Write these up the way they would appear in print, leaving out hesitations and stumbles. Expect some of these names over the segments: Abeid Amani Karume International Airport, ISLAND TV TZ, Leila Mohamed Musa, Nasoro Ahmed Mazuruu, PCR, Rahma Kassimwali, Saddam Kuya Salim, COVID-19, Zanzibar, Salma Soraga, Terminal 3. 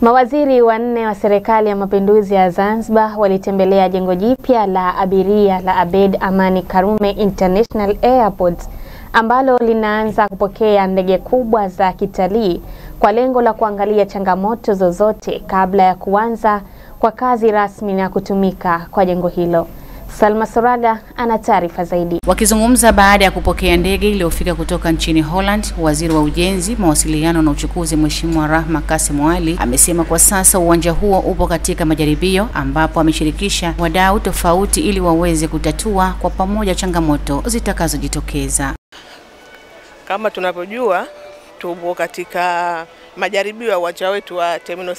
Mawaziri wanne wa serikali ya mapinduzi ya Zanzibar walitembelea jengo jipya la abiria la Abeid Amani Karume International Airport ambalo linaanza kupokea ndege kubwa za kitalii kwa lengo la kuangalia changamoto zozote kabla ya kuanza kwa kazi rasmi na kutumika kwa jengo hilo. Salma Soraga ana taarifa zaidi. Wakizungumza baada ya kupokea ndege iliyofika kutoka nchini Holland, waziri wa ujenzi, mawasiliano na uchukuzi Mheshimiwa Rahma Kassimwali amesema kwa sasa uwanja huo upo katika majaribio ambapo ameshirikisha wadau tofauti ili waweze kutatua kwa pamoja changamoto zitakazojitokeza. Kama tunavyojua, tupo katika majaribio ya uwanja wetu wa Terminal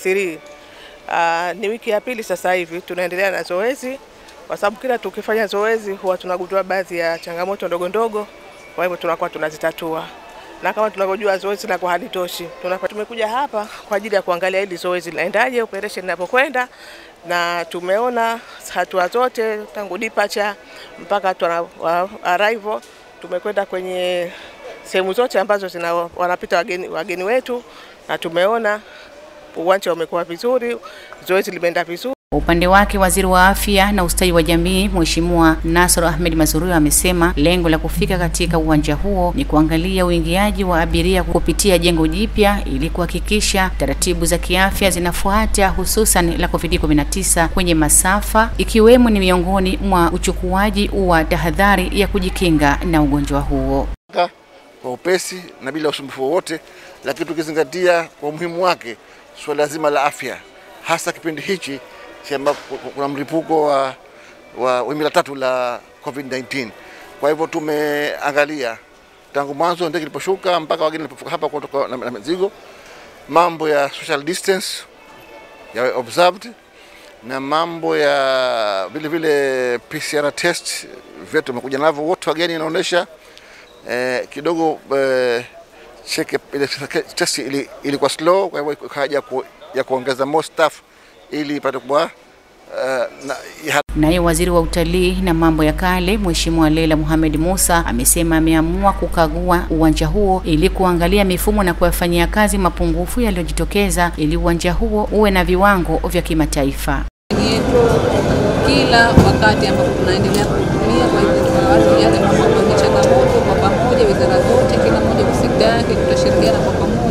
3. Ni wiki ya pili sasa hivi tunaendelea na zoezi. Kwa sababu kila tukifanya zoezi huwa tunagundua baadhi ya changamoto ndogo ndogo, kwa hivyo tunakuwa tunazitatua. Na kama tunavyojua zoezi la kwa halitoshi, tumekuja hapa kwa ajili ya kuangalia hili zoezi linaendaje, operation inapokwenda, na tumeona hatua zote tangu departure mpaka arrival. Tumekwenda kwenye sehemu zote ambazo wanapita wageni wetu na tumeona uwanja umekuwa vizuri, zoezi limeenda vizuri. Upande wake waziri wa afya na ustawi wa jamii Mheshimiwa Nasoro Ahmed Mazuruu amesema lengo la kufika katika uwanja huo ni kuangalia uingiaji wa abiria kupitia jengo jipya ili kuhakikisha taratibu za kiafya zinafuata hususan la COVID-19 kwenye masafa ikiwemo ni miongoni mwa uchukuaji wa tahadhari ya kujikinga na ugonjwa huo. Kwa upesi na bila usumbufu wowote, lakini tukizingatia kwa umuhimu wake suala zima la afya hasa kipindi hichi sema kuna mlipuko wa wimbi la tatu la COVID-19. Kwa hivyo tumeangalia tangu mwanzo ndege iliposhuka mpaka wageni walipofika hapa kutoka na mzigo, mambo ya social distance ya observed na mambo ya vile vile PCR test vyetu tumekuja navyo wote wageni inaonesha kidogo check ile test ilikuwa slow, kwa hivyo haja ya kuongeza more staff ili ipate kuwa Naye waziri wa utalii na mambo ya kale Mheshimiwa Leila Mohamed Musa amesema ameamua kukagua uwanja huo ili kuangalia mifumo na kuyafanyia kazi mapungufu yaliyojitokeza ili uwanja huo uwe na viwango vya kimataifa. Kila wakati ambapo tunaendelea kutumia kwa hivyo watu yale mambo ni changamoto kwa pamoja, wizara zote kila mmoja kwa sekta yake tutashirikiana kwa pamoja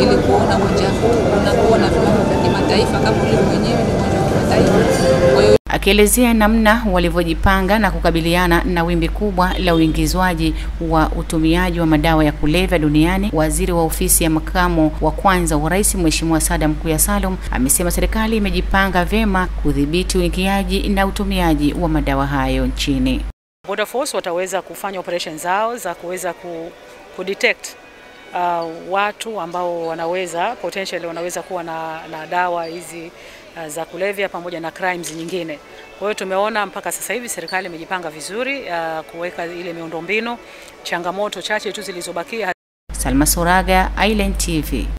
ili kuona uwanja huu unakuwa na viwango vya kimataifa kama vile mwenyewe ni uwanja wa kimataifa. Akielezea namna walivyojipanga na kukabiliana na wimbi kubwa la uingizwaji wa utumiaji wa madawa ya kulevya duniani, waziri wa ofisi ya makamo wa kwanza wa rais Mheshimiwa Saddam Kuya Salim amesema serikali imejipanga vyema kudhibiti uingiaji na utumiaji wa madawa hayo nchini. Border Force wataweza kufanya operation zao za kuweza kudetect watu ambao wanaweza potentially kuwa na dawa hizi za kulevya pamoja na crimes nyingine. Kwa hiyo tumeona mpaka sasa hivi serikali imejipanga vizuri kuweka ile miundombinu, changamoto chache tu zilizobakia. Salma Soraga, Island TV.